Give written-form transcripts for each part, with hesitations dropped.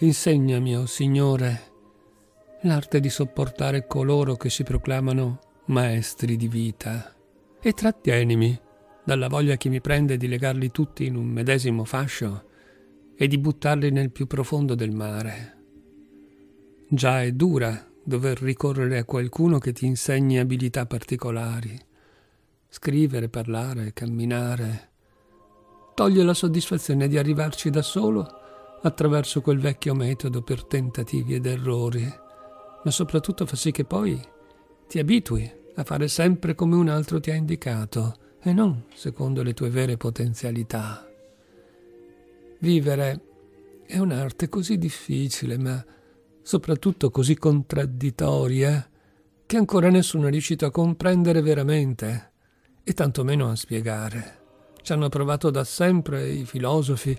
Insegnami, o Signore, l'arte di sopportare coloro che si proclamano maestri di vita, e trattienimi dalla voglia che mi prende di legarli tutti in un medesimo fascio e di buttarli nel più profondo del mare. Già è dura dover ricorrere a qualcuno che ti insegni abilità particolari. Scrivere, parlare, camminare. Toglie la soddisfazione di arrivarci da solo attraverso quel vecchio metodo per tentativi ed errori, ma soprattutto fa sì che poi ti abitui a fare sempre come un altro ti ha indicato e non secondo le tue vere potenzialità. Vivere è un'arte così difficile, ma soprattutto così contraddittoria, che ancora nessuno è riuscito a comprendere veramente e tantomeno a spiegare. Ci hanno provato da sempre i filosofi,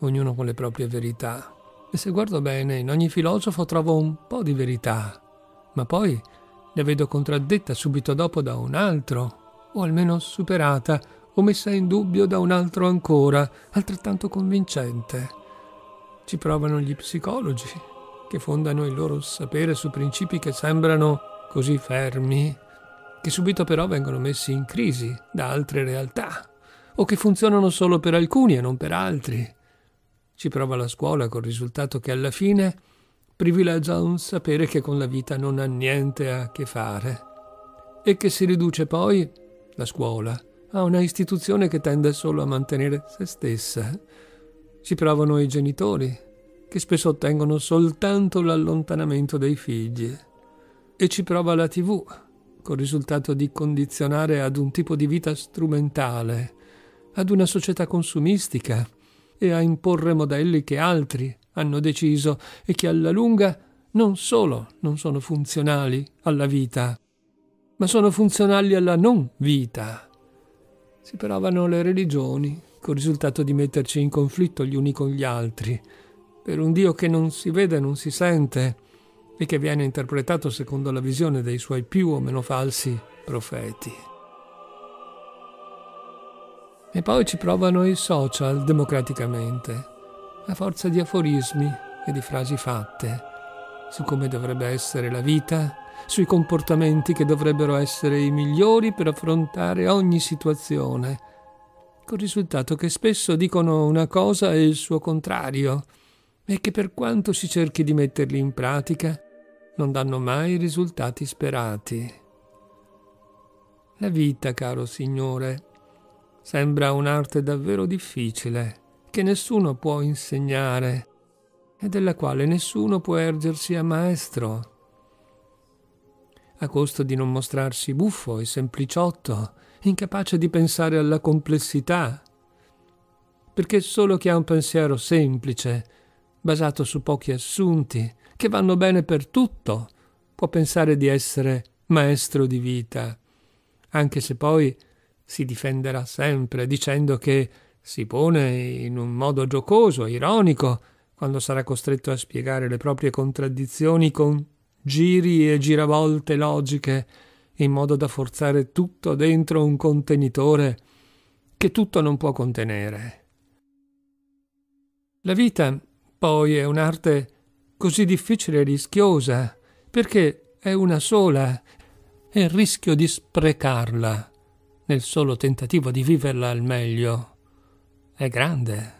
ognuno con le proprie verità. E se guardo bene, in ogni filosofo trovo un po' di verità, ma poi la vedo contraddetta subito dopo da un altro, o almeno superata o messa in dubbio da un altro ancora, altrettanto convincente. Ci provano gli psicologi, che fondano il loro sapere su principi che sembrano così fermi, che subito però vengono messi in crisi da altre realtà, o che funzionano solo per alcuni e non per altri. Ci prova la scuola col risultato che alla fine privilegia un sapere che con la vita non ha niente a che fare e che si riduce poi, la scuola, a una istituzione che tende solo a mantenere se stessa. Ci provano i genitori, che spesso ottengono soltanto l'allontanamento dei figli. E ci prova la TV, col risultato di condizionare ad un tipo di vita strumentale, ad una società consumistica, e a imporre modelli che altri hanno deciso e che alla lunga non solo non sono funzionali alla vita, ma sono funzionali alla non vita. Si provano le religioni, col risultato di metterci in conflitto gli uni con gli altri, per un Dio che non si vede e non si sente e che viene interpretato secondo la visione dei suoi più o meno falsi profeti. E poi ci provano i social democraticamente, a forza di aforismi e di frasi fatte, su come dovrebbe essere la vita, sui comportamenti che dovrebbero essere i migliori per affrontare ogni situazione, col risultato che spesso dicono una cosa e il suo contrario, e che per quanto si cerchi di metterli in pratica, non danno mai i risultati sperati. La vita, caro Signore, sembra un'arte davvero difficile, che nessuno può insegnare e della quale nessuno può ergersi a maestro, a costo di non mostrarsi buffo e sempliciotto, incapace di pensare alla complessità, perché solo chi ha un pensiero semplice, basato su pochi assunti, che vanno bene per tutto, può pensare di essere maestro di vita, anche se poi si difenderà sempre dicendo che si pone in un modo giocoso, ironico, quando sarà costretto a spiegare le proprie contraddizioni con giri e giravolte logiche, in modo da forzare tutto dentro un contenitore che tutto non può contenere. La vita, poi, è un'arte così difficile e rischiosa, perché è una sola e il rischio di sprecarla nel solo tentativo di viverla al meglio è grande.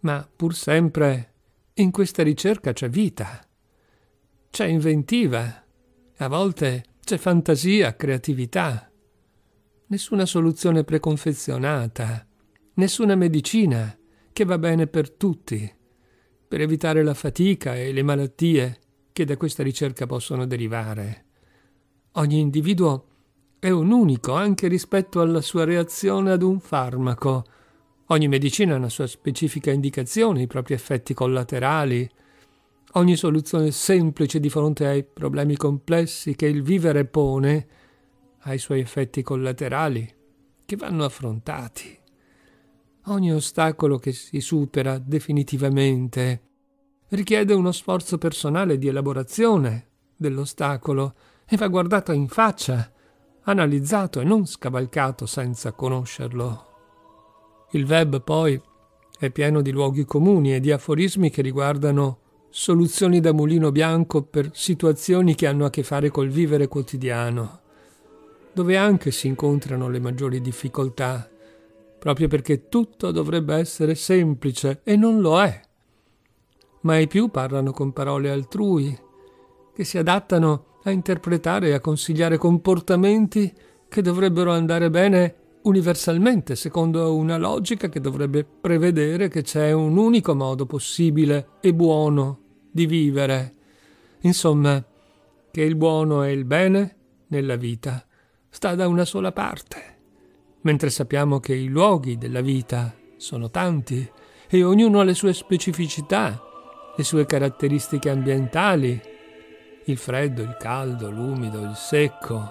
Ma pur sempre in questa ricerca c'è vita, c'è inventiva, a volte c'è fantasia, creatività. Nessuna soluzione preconfezionata, nessuna medicina che va bene per tutti, per evitare la fatica e le malattie che da questa ricerca possono derivare. Ogni individuo è un unico anche rispetto alla sua reazione ad un farmaco. Ogni medicina ha una sua specifica indicazione, i propri effetti collaterali. Ogni soluzione semplice di fronte ai problemi complessi che il vivere pone ha i suoi effetti collaterali che vanno affrontati. Ogni ostacolo che si supera definitivamente richiede uno sforzo personale di elaborazione dell'ostacolo e va guardato in faccia, analizzato e non scavalcato senza conoscerlo. Il web poi è pieno di luoghi comuni e di aforismi che riguardano soluzioni da mulino bianco per situazioni che hanno a che fare col vivere quotidiano, dove anche si incontrano le maggiori difficoltà, proprio perché tutto dovrebbe essere semplice e non lo è. Ma i più parlano con parole altrui, che si adattano a interpretare e a consigliare comportamenti che dovrebbero andare bene universalmente, secondo una logica che dovrebbe prevedere che c'è un unico modo possibile e buono di vivere. Insomma, che il buono e il bene nella vita sta da una sola parte, mentre sappiamo che i luoghi della vita sono tanti e ognuno ha le sue specificità, le sue caratteristiche ambientali, il freddo, il caldo, l'umido, il secco.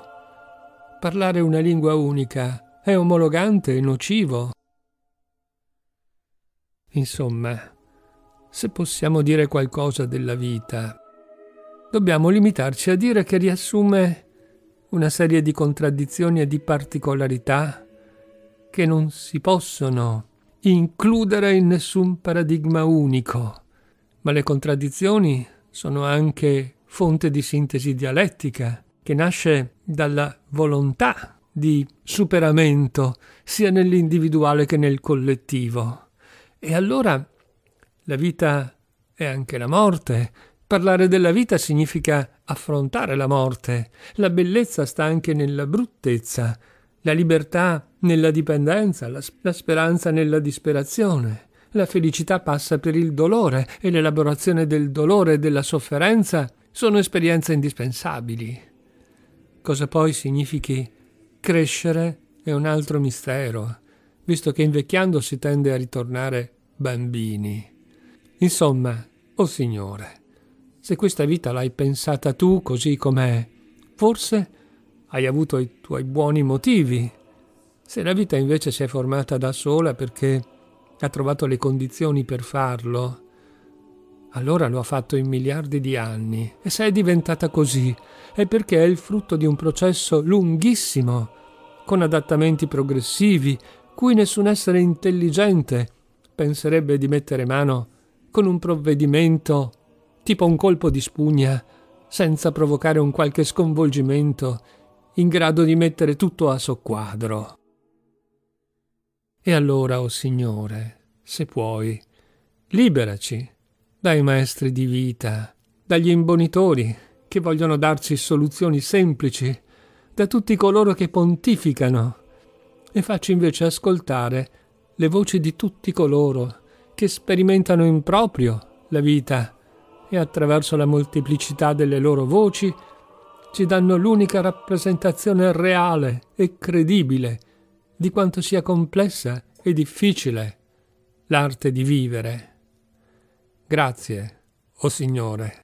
Parlare una lingua unica è omologante e nocivo. Insomma, se possiamo dire qualcosa della vita, dobbiamo limitarci a dire che riassume una serie di contraddizioni e di particolarità che non si possono includere in nessun paradigma unico. Ma le contraddizioni sono anche fonte di sintesi dialettica, che nasce dalla volontà di superamento sia nell'individuale che nel collettivo. E allora la vita è anche la morte. Parlare della vita significa affrontare la morte. La bellezza sta anche nella bruttezza, la libertà nella dipendenza, la speranza nella disperazione. La felicità passa per il dolore e l'elaborazione del dolore e della sofferenza sono esperienze indispensabili. Cosa poi significhi crescere è un altro mistero, visto che invecchiando si tende a ritornare bambini. Insomma, o Signore, se questa vita l'hai pensata tu così com'è, forse hai avuto i tuoi buoni motivi. Se la vita invece si è formata da sola perché ha trovato le condizioni per farlo, allora lo ha fatto in miliardi di anni, e se è diventata così è perché è il frutto di un processo lunghissimo, con adattamenti progressivi, cui nessun essere intelligente penserebbe di mettere mano con un provvedimento tipo un colpo di spugna, senza provocare un qualche sconvolgimento in grado di mettere tutto a soqquadro. E allora, o Signore, se puoi, liberaci dai maestri di vita, dagli imbonitori che vogliono darci soluzioni semplici, da tutti coloro che pontificano, e facci invece ascoltare le voci di tutti coloro che sperimentano in proprio la vita e attraverso la molteplicità delle loro voci ci danno l'unica rappresentazione reale e credibile di quanto sia complessa e difficile l'arte di vivere. Grazie, o Signore.